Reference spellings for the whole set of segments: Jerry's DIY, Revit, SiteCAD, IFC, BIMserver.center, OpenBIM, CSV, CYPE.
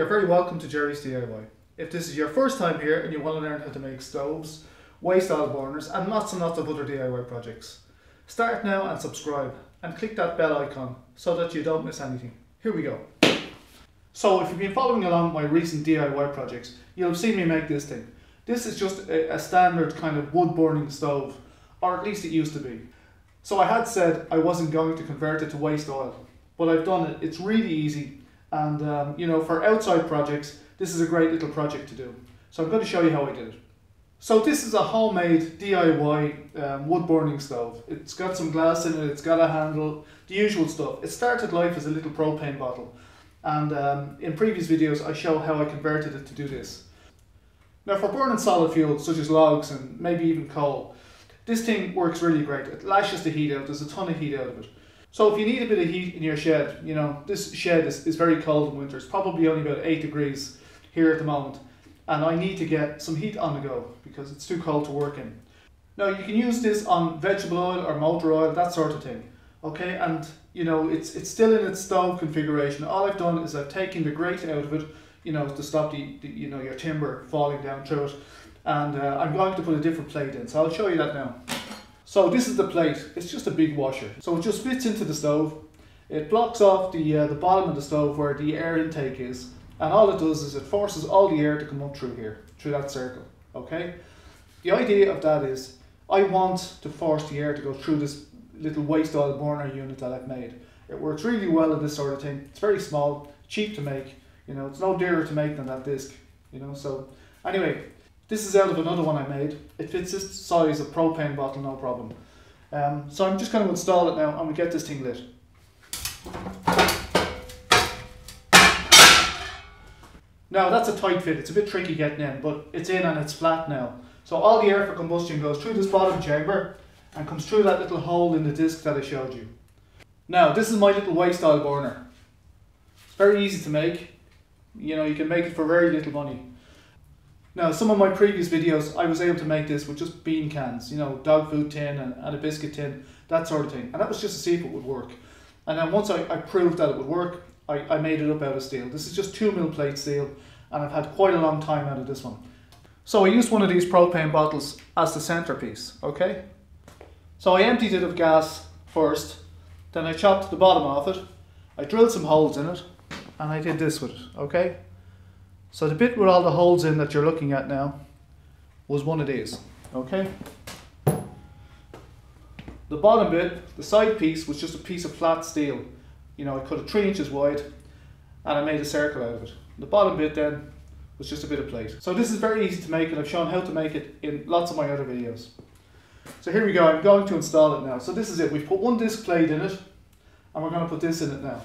you're very welcome to Jerry's DIY. If this is your first time here and you want to learn how to make stoves, waste oil burners and lots of other DIY projects, start now and subscribe and click that bell icon so that you don't miss anything. Here we go. So if you've been following along my recent DIY projects, you'll have seen me make this thing. This is just a standard kind of wood burning stove, or at least it used to be. So I had said I wasn't going to convert it to waste oil, but I've done it. It's really easy, and you know, for outside projects this is a great little project to do. So I'm going to show you how I did it. So this is a homemade DIY wood burning stove. It's got some glass in it, it's got a handle, the usual stuff. It started life as a little propane bottle, and in previous videos I show how I converted it to do this. Now, for burning solid fuels such as logs and maybe even coal, this thing works really great. It lashes the heat out, there's a ton of heat out of it. So if you need a bit of heat in your shed, you know, this shed is very cold in winter. It's probably only about 8 degrees here at the moment, and I need to get some heat on the go because it's too cold to work in. Now, you can use this on vegetable oil or motor oil, that sort of thing. Okay, and you know, it's still in its stove configuration. All I've done is I've taken the grate out of it, you know, to stop the you know, your timber falling down through it, and I'm going to put a different plate in, so I'll show you that now. So this is the plate. It's just a big washer, so it just fits into the stove. It blocks off the bottom of the stove where the air intake is, and all it does is it forces all the air to come up through here, through that circle. Okay, the idea of that is I want to force the air to go through this little waste oil burner unit that I've made. It works really well in this sort of thing. It's very small, cheap to make. You know, it's no dearer to make than that disc, you know. So anyway, this is out of another one I made. It fits this size of propane bottle, no problem. So I'm just going to install it now and we get this thing lit. Now, that's a tight fit. It's a bit tricky getting in, but it's in and it's flat now. So all the air for combustion goes through this bottom chamber and comes through that little hole in the disc that I showed you. Now, this is my little waste oil burner. It's very easy to make. You know, you can make it for very little money. Now, some of my previous videos, I was able to make this with just bean cans, you know, dog food tin and a biscuit tin, that sort of thing. And that was just to see if it would work. And then once I proved that it would work, I made it up out of steel. This is just 2mm plate steel, and I've had quite a long time out of this one. So I used one of these propane bottles as the centerpiece, okay? So I emptied it of gas first, then I chopped the bottom off it, I drilled some holes in it, and I did this with it, okay? So the bit with all the holes in that you're looking at now was one of these, okay? The bottom bit, the side piece, was just a piece of flat steel. You know, I cut it 3 inches wide and I made a circle out of it. The bottom bit then was just a bit of plate. So this is very easy to make, and I've shown how to make it in lots of my other videos. So here we go, I'm going to install it now. So this is it, we've put one disc plate in it and we're going to put this in it now.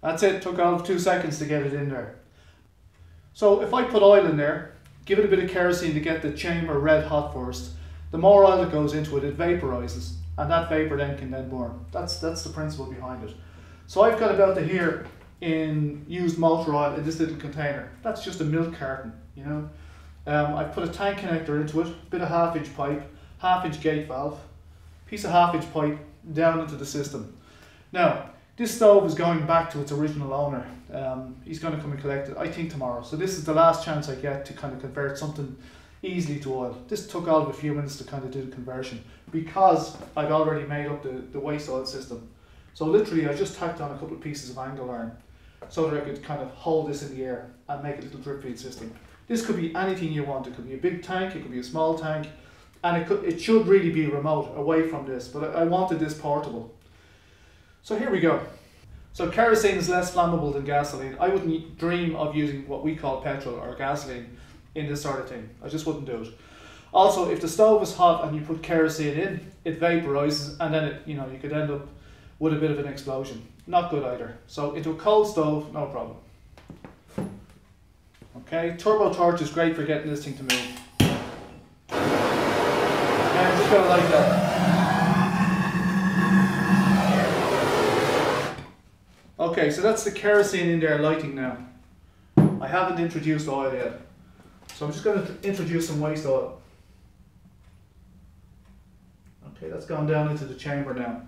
That's it, took all of 2 seconds to get it in there. So if I put oil in there, give it a bit of kerosene to get the chamber red hot first. The more oil that goes into it, it vaporizes, and that vapor then can then burn. That's the principle behind it. So I've got about to here in used motor oil in this little container. That's just a milk carton, you know. I've put a tank connector into it, a bit of 1/2 inch pipe, 1/2 inch gate valve, piece of 1/2 inch pipe down into the system. Now, this stove is going back to its original owner. He's going to come and collect it, I think, tomorrow. So this is the last chance I get to kind of convert something easily to oil. This took all of a few minutes to kind of do the conversion because I've already made up the waste oil system. So literally I just tacked on a couple of pieces of angle iron so that I could kind of hold this in the air and make a little drip feed system. This could be anything you want. It could be a big tank, it could be a small tank, and it should really be remote, away from this, but I wanted this portable. So here we go. So kerosene is less flammable than gasoline. I wouldn't dream of using what we call petrol or gasoline in this sort of thing. I just wouldn't do it. Also, if the stove is hot and you put kerosene in, it vaporizes, and then it, you know, you could end up with a bit of an explosion. Not good either. So into a cold stove, no problem. Okay, turbo torch is great for getting this thing to move. Okay, I'm just gonna like that. Okay, so that's the kerosene in there lighting now. I haven't introduced oil yet. So I'm just going to introduce some waste oil. Okay, that's gone down into the chamber now.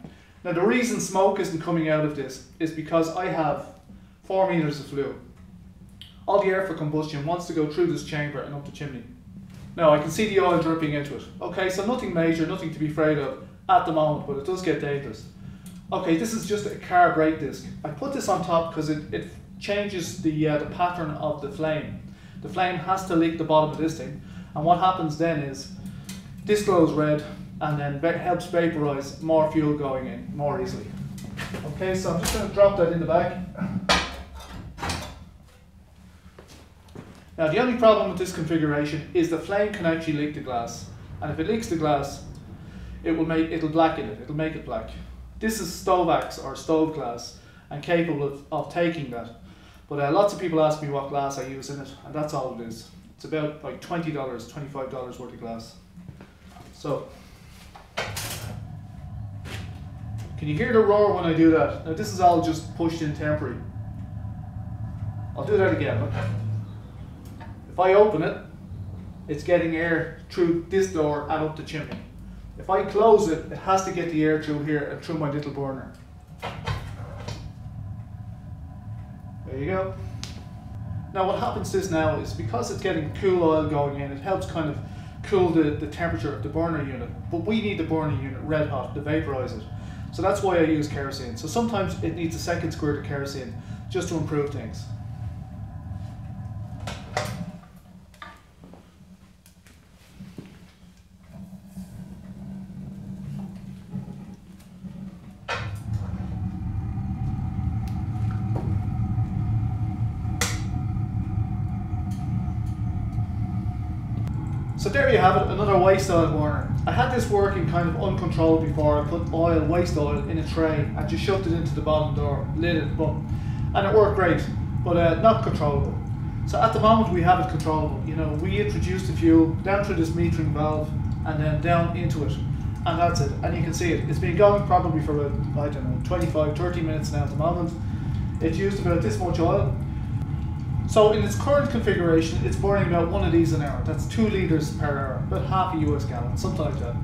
Now the reason smoke isn't coming out of this is because I have 4 meters of flue. All the air for combustion wants to go through this chamber and up the chimney. Now I can see the oil dripping into it. Okay, so nothing major, nothing to be afraid of at the moment, but it does get dangerous. Okay, this is just a car brake disc. I put this on top because it changes the pattern of the flame. The flame has to lick the bottom of this thing, and what happens then is this glows red and then helps vaporize more fuel going in more easily. Okay, so I'm just going to drop that in the bag. Now the only problem with this configuration is the flame can actually leak the glass, and if it leaks the glass it'll blacken it, it'll make it black. This is stove axe or stove glass and capable of taking that. But lots of people ask me what glass I use in it, and that's all it is. It's about like $20, $25 worth of glass. So, can you hear the roar when I do that? Now this is all just pushed in temporary. I'll do that again. Look. If I open it, it's getting air through this door and up the chimney. If I close it, it has to get the air through here and through my little burner. There you go. Now what happens to this now is because it's getting cool oil going in, it helps kind of cool the temperature of the burner unit. But we need the burner unit red hot to vaporize it. So that's why I use kerosene. So sometimes it needs a second squirt of kerosene just to improve things. So there you have it, another waste oil burner. I had this working kind of uncontrolled before. I put waste oil in a tray and just shoved it into the bottom door, lid it, boom. And it worked great, but not controllable. So at the moment we have it controllable. You know, we introduce the fuel down through this metering valve and then down into it. And that's it, and you can see it. It's been going probably for about, I don't know, 25, 30 minutes now at the moment. It's used about this much oil. So in its current configuration, it's burning about one of these an hour. That's 2 liters per hour, about half a US gallon, something like that.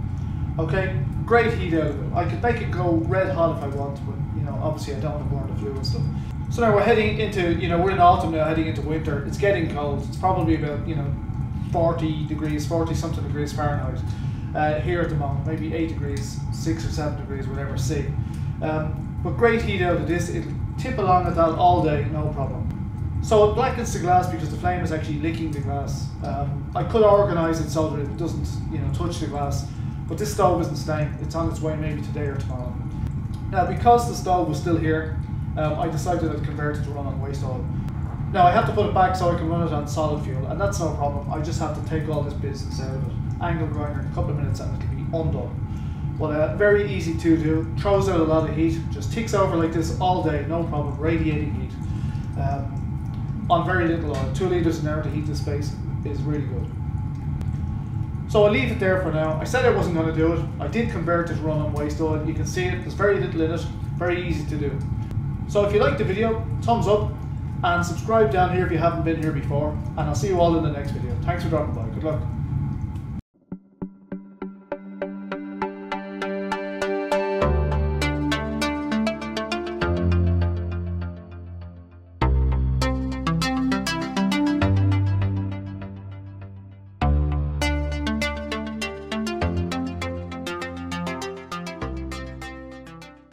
Okay, great heat out of it. I could make it go red hot if I want, but you know, obviously I don't want to burn the flue and stuff. So now we're heading into, you know, we're in autumn now, heading into winter. It's getting cold. It's probably about, you know, 40 degrees, 40 something degrees Fahrenheit here at the moment, maybe 8 degrees, 6 or 7 degrees, whatever, C. But great heat out of this. It'll tip along at that all day, no problem. So it blackens the glass because the flame is actually licking the glass. I could organise it so that it doesn't, you know, touch the glass, but this stove isn't staying. It's on its way maybe today or tomorrow. Now because the stove was still here, I decided I'd convert it to run on waste oil. Now I have to put it back so I can run it on solid fuel, and that's no problem. I just have to take all this business out of it. Angle grinder in a couple of minutes and it'll be undone. But very easy to do, throws out a lot of heat, just ticks over like this all day, no problem, radiating heat. On very little oil, 2 liters an hour to heat this space is really good. So I'll leave it there for now. I said I wasn't going to do it. I did convert it to run on waste oil. You can see it, there's very little in it, very easy to do. So if you liked the video, thumbs up and subscribe down here if you haven't been here before, and I'll see you all in the next video. Thanks for dropping by, good luck.